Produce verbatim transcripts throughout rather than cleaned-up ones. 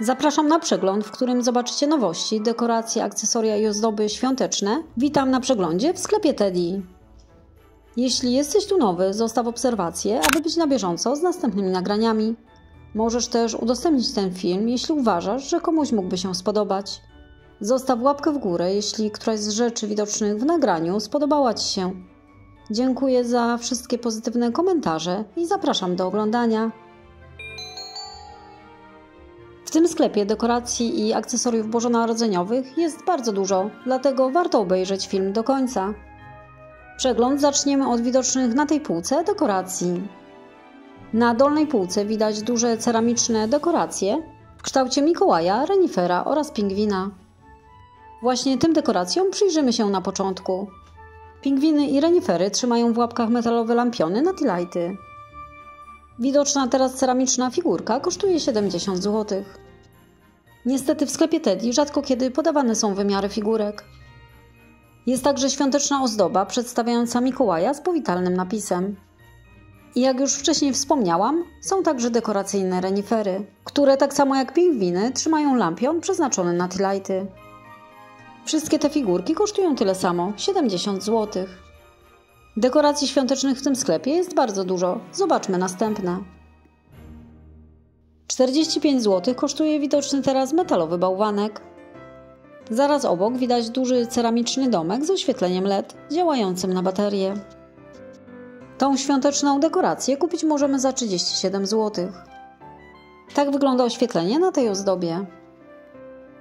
Zapraszam na przegląd, w którym zobaczycie nowości, dekoracje, akcesoria i ozdoby świąteczne. Witam na przeglądzie w sklepie Tedi. Jeśli jesteś tu nowy, zostaw obserwację, aby być na bieżąco z następnymi nagraniami. Możesz też udostępnić ten film, jeśli uważasz, że komuś mógłby się spodobać. Zostaw łapkę w górę, jeśli któraś z rzeczy widocznych w nagraniu spodobała Ci się. Dziękuję za wszystkie pozytywne komentarze i zapraszam do oglądania. W tym sklepie dekoracji i akcesoriów bożonarodzeniowych jest bardzo dużo, dlatego warto obejrzeć film do końca. Przegląd zaczniemy od widocznych na tej półce dekoracji. Na dolnej półce widać duże ceramiczne dekoracje w kształcie Mikołaja, renifera oraz pingwina. Właśnie tym dekoracjom przyjrzymy się na początku. Pingwiny i renifery trzymają w łapkach metalowe lampiony na tea lighty. Widoczna teraz ceramiczna figurka kosztuje siedemdziesiąt złotych. Niestety w sklepie Tedi rzadko kiedy podawane są wymiary figurek. Jest także świąteczna ozdoba przedstawiająca Mikołaja z powitalnym napisem. I jak już wcześniej wspomniałam, są także dekoracyjne renifery, które tak samo jak pingwiny trzymają lampion przeznaczony na tea lighty. Wszystkie te figurki kosztują tyle samo, siedemdziesiąt złotych. Dekoracji świątecznych w tym sklepie jest bardzo dużo. Zobaczmy następne. czterdzieści pięć złotych kosztuje widoczny teraz metalowy bałwanek. Zaraz obok widać duży ceramiczny domek z oświetleniem L E D działającym na baterię. Tą świąteczną dekorację kupić możemy za trzydzieści siedem złotych. Tak wygląda oświetlenie na tej ozdobie.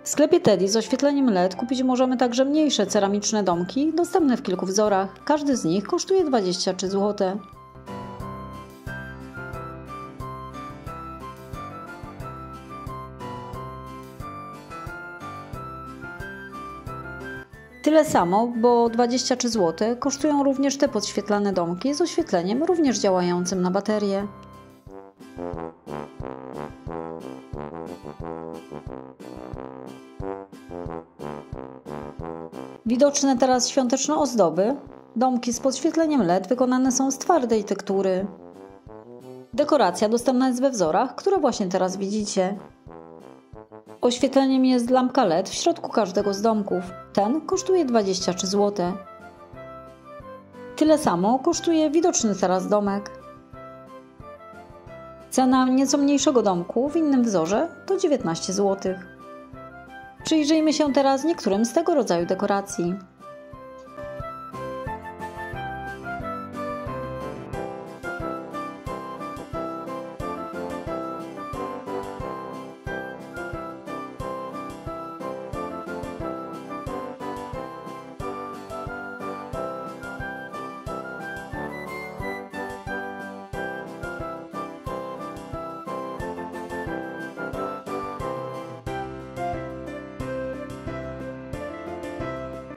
W sklepie Tedi z oświetleniem L E D kupić możemy także mniejsze ceramiczne domki, dostępne w kilku wzorach. Każdy z nich kosztuje dwadzieścia trzy złote. Tyle samo, bo dwadzieścia trzy złote kosztują również te podświetlane domki z oświetleniem również działającym na baterię. Widoczne teraz świąteczne ozdoby. Domki z podświetleniem L E D wykonane są z twardej tektury. Dekoracja dostępna jest we wzorach, które właśnie teraz widzicie. Oświetleniem jest lampka L E D w środku każdego z domków. Ten kosztuje dwadzieścia trzy złote. Tyle samo kosztuje widoczny teraz domek. Cena nieco mniejszego domku w innym wzorze to dziewiętnaście złotych. Przyjrzyjmy się teraz niektórym z tego rodzaju dekoracji.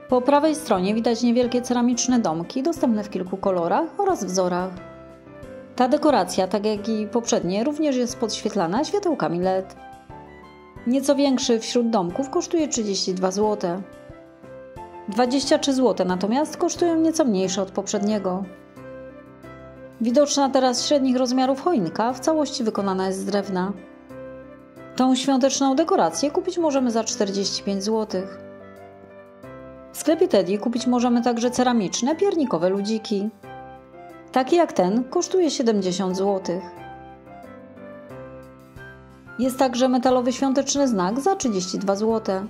Po prawej stronie widać niewielkie ceramiczne domki dostępne w kilku kolorach oraz wzorach. Ta dekoracja, tak jak i poprzednie, również jest podświetlana światełkami L E D. Nieco większy wśród domków kosztuje trzydzieści dwa złote. dwadzieścia trzy złote natomiast kosztują nieco mniejsze od poprzedniego. Widoczna teraz średnich rozmiarów choinka w całości wykonana jest z drewna. Tą świąteczną dekorację kupić możemy za czterdzieści pięć złotych. W sklepie Tedi kupić możemy także ceramiczne, piernikowe ludziki. Taki jak ten kosztuje siedemdziesiąt złotych. Jest także metalowy świąteczny znak za trzydzieści dwa złote.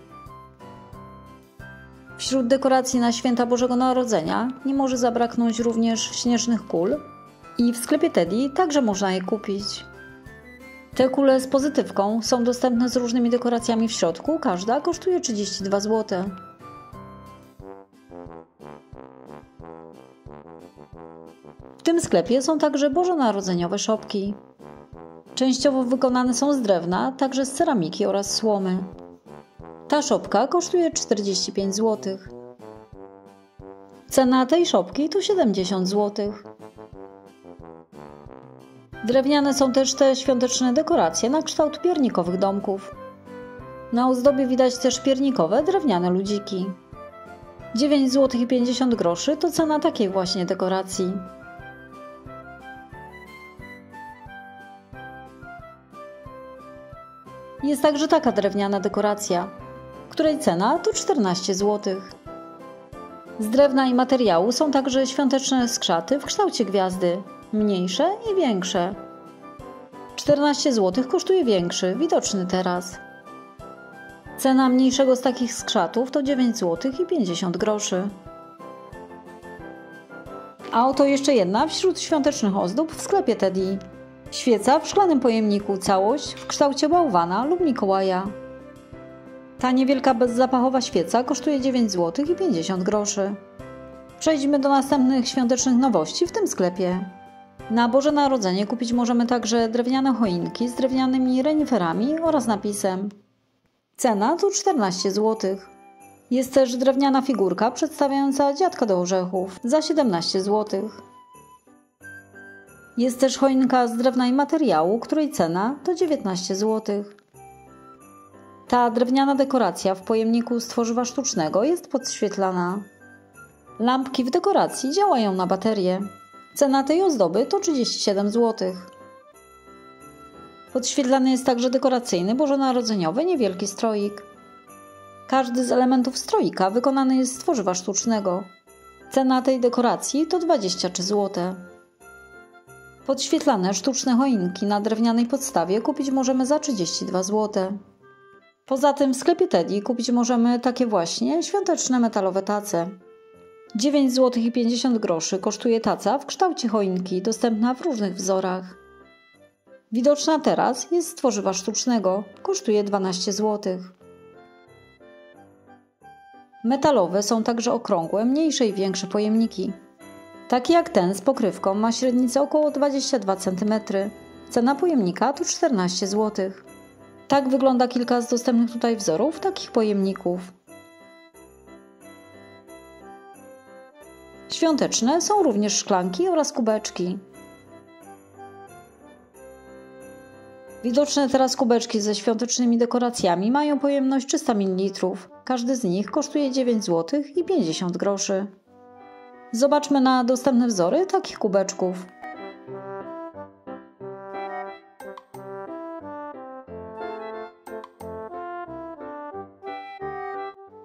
Wśród dekoracji na święta Bożego Narodzenia nie może zabraknąć również śnieżnych kul i w sklepie Tedi także można je kupić. Te kule z pozytywką są dostępne z różnymi dekoracjami w środku, każda kosztuje trzydzieści dwa złote. W tym sklepie są także bożonarodzeniowe szopki. Częściowo wykonane są z drewna, także z ceramiki oraz słomy. Ta szopka kosztuje czterdzieści pięć złotych. Cena tej szopki to siedemdziesiąt złotych. Drewniane są też te świąteczne dekoracje na kształt piernikowych domków. Na ozdobie widać też piernikowe drewniane ludziki. dziewięć złotych pięćdziesiąt groszy to cena takiej właśnie dekoracji. Jest także taka drewniana dekoracja, której cena to czternaście złotych. Z drewna i materiału są także świąteczne skrzaty w kształcie gwiazdy, mniejsze i większe. czternaście złotych kosztuje większy, widoczny teraz. Cena mniejszego z takich skrzatów to dziewięć złotych i pięćdziesiąt groszy. A oto jeszcze jedna wśród świątecznych ozdób w sklepie TEDi. Świeca w szklanym pojemniku, całość w kształcie bałwana lub Mikołaja. Ta niewielka bezzapachowa świeca kosztuje dziewięć złotych i pięćdziesiąt groszy. Przejdźmy do następnych świątecznych nowości w tym sklepie. Na Boże Narodzenie kupić możemy także drewniane choinki z drewnianymi reniferami oraz napisem. Cena to czternaście złotych. Jest też drewniana figurka przedstawiająca dziadka do orzechów za siedemnaście złotych. Jest też choinka z drewna i materiału, której cena to dziewiętnaście złotych. Ta drewniana dekoracja w pojemniku z tworzywa sztucznego jest podświetlana. Lampki w dekoracji działają na baterie. Cena tej ozdoby to trzydzieści siedem złotych. Podświetlany jest także dekoracyjny bożonarodzeniowy niewielki stroik. Każdy z elementów stroika wykonany jest z tworzywa sztucznego. Cena tej dekoracji to dwadzieścia trzy złote. Podświetlane sztuczne choinki na drewnianej podstawie kupić możemy za trzydzieści dwa złote. Poza tym w sklepie TEDi kupić możemy takie właśnie świąteczne metalowe tace. dziewięć złotych i pięćdziesiąt groszy kosztuje taca w kształcie choinki, dostępna w różnych wzorach. Widoczna teraz jest z tworzywa sztucznego, kosztuje dwanaście złotych. Metalowe są także okrągłe, mniejsze i większe pojemniki. Taki jak ten z pokrywką ma średnicę około dwadzieścia dwa centymetry. Cena pojemnika to czternaście złotych. Tak wygląda kilka z dostępnych tutaj wzorów takich pojemników. Świąteczne są również szklanki oraz kubeczki. Widoczne teraz kubeczki ze świątecznymi dekoracjami mają pojemność trzysta mililitrów. Każdy z nich kosztuje dziewięć złotych i pięćdziesiąt groszy. Zobaczmy na dostępne wzory takich kubeczków.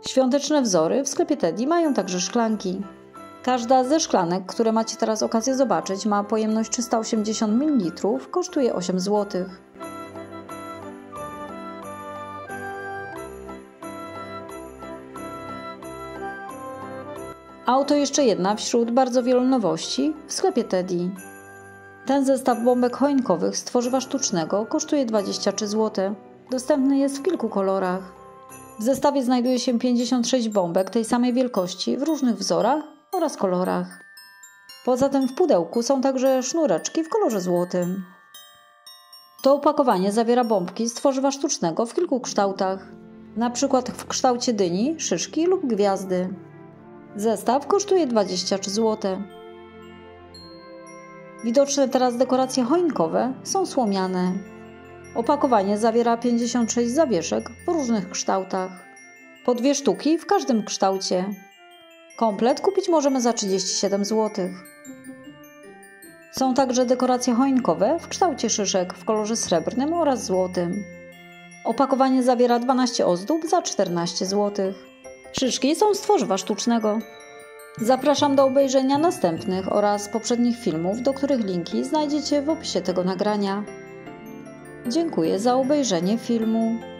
Świąteczne wzory w sklepie TEDi mają także szklanki. Każda ze szklanek, które macie teraz okazję zobaczyć, ma pojemność trzysta osiemdziesiąt mililitrów, kosztuje osiem złotych. A oto jeszcze jedna wśród bardzo wielu nowości w sklepie TEDi. Ten zestaw bombek choinkowych z tworzywa sztucznego kosztuje dwadzieścia trzy złote. Dostępny jest w kilku kolorach. W zestawie znajduje się pięćdziesiąt sześć bombek tej samej wielkości w różnych wzorach oraz kolorach. Poza tym w pudełku są także sznureczki w kolorze złotym. To opakowanie zawiera bombki z tworzywa sztucznego w kilku kształtach, na przykład w kształcie dyni, szyszki lub gwiazdy. Zestaw kosztuje dwadzieścia trzy złote. Widoczne teraz dekoracje choinkowe są słomiane. Opakowanie zawiera pięćdziesiąt sześć zawieszek w różnych kształtach. Po dwie sztuki w każdym kształcie. Komplet kupić możemy za trzydzieści siedem złotych. Są także dekoracje choinkowe w kształcie szyszek w kolorze srebrnym oraz złotym. Opakowanie zawiera dwanaście ozdób za czternaście złotych. Szyszki są z tworzywa sztucznego. Zapraszam do obejrzenia następnych oraz poprzednich filmów, do których linki znajdziecie w opisie tego nagrania. Dziękuję za obejrzenie filmu.